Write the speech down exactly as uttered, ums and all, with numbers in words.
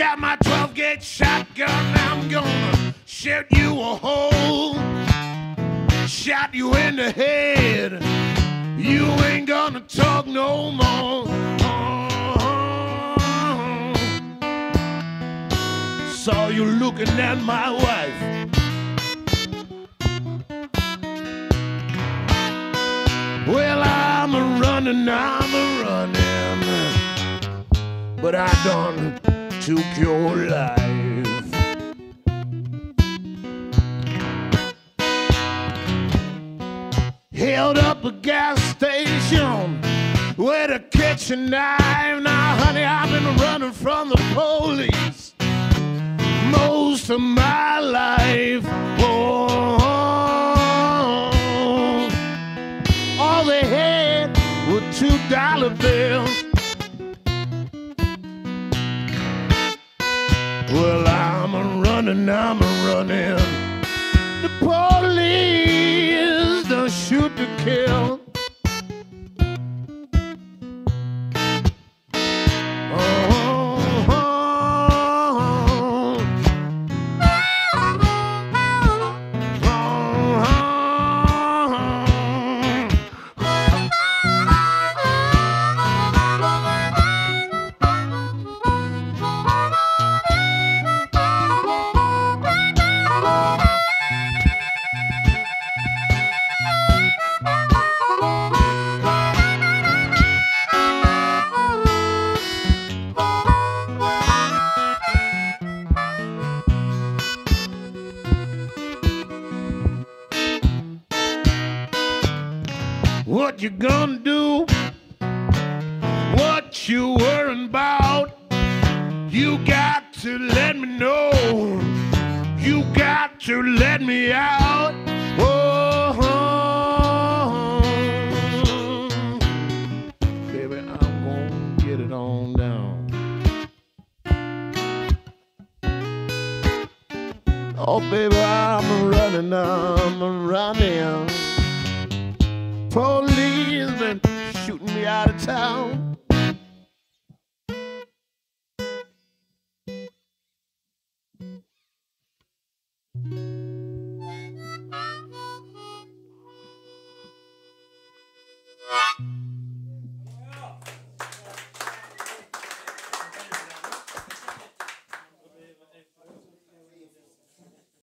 got my twelve gauge shotgun. I'm gonna shoot you a hole, shot you in the head. You ain't gonna talk no more. Oh. Saw you looking at my wife. Well, I'm a running, I'm a running, but I done took your life. Held up a gas station with a kitchen knife. Now, honey, I've been running from the police most of my life. Two dollar bills. Well, I'm a running, I'm a running. The police don't shoot to kill. What you gonna do? What you worrying about? You got to let me know. You got to let me out. Oh, baby, I'm gonna get it on down. Oh, baby, I'm running, I'm running. Police been shooting me out of town.